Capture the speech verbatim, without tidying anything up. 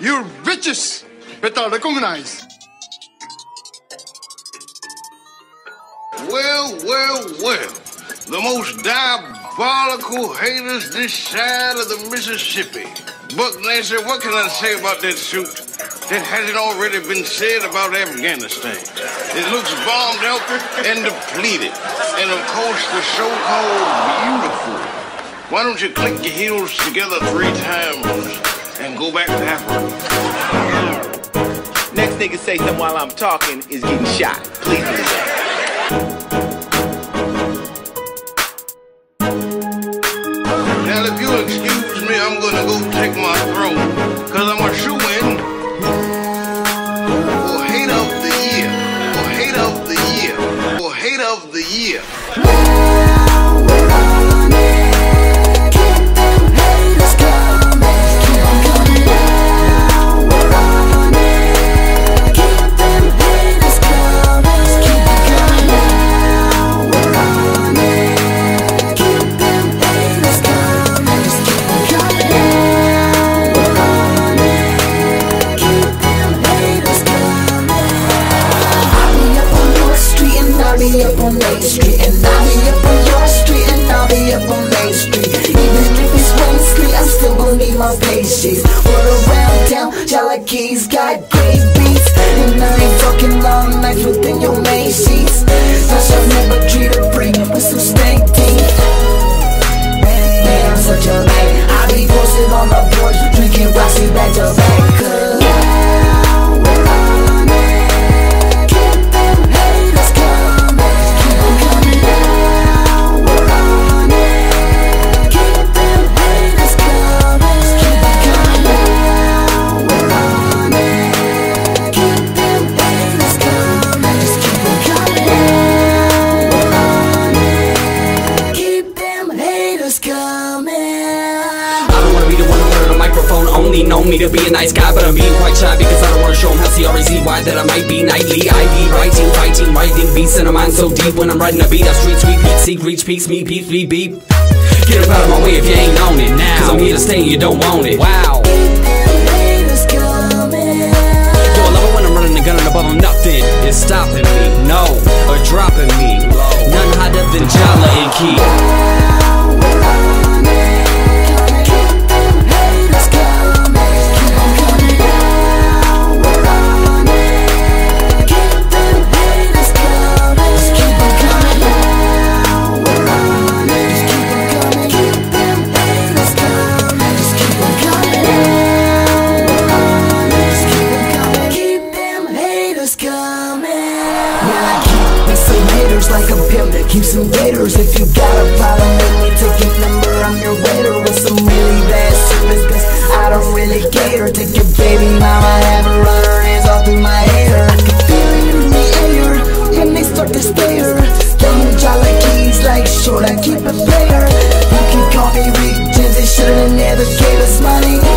You bitches better recognize. Well, well, well. The most diabolical haters this side of the Mississippi. Buck Nancy, what can I say about that suit that hasn't already been said about Afghanistan? It looks bombed out and depleted. And of course, the so-called beautiful. Why don't you click your heels together three times and go back to Africa? Next nigga say something while I'm talking is getting shot. Please do that. Now, if you'll excuse me, I'm gonna go take my throne, cause I'm a shoo-in. Yeah. Me to be a nice guy, but I'm being quite shy because I don't want to show him how C R A Z Y that I might be nightly. I be writing, fighting, writing beats, and a mind so deep when I'm riding a beat. I street sweep, beat, seek, reach, peaks, me, beep, beep, beep. Get up out of my way if you ain't on it now, cause I'm here to stay and you don't want it. Wow. Yo, I love it when I'm running a gun and above them, nothing is stopping me, no, or dropping me. None hotter than Jala and Key. Keeps some waiters. If you got a problem with me, take your number, I'm your waiter. With some really bad service, cause I don't really cater. Take your baby mama, have her run her hands all through my hair. I can feel it in the air when they start to stare. Young Jala Keys like, sure, I keep a player. You can call me Rick James, they should've never gave us money.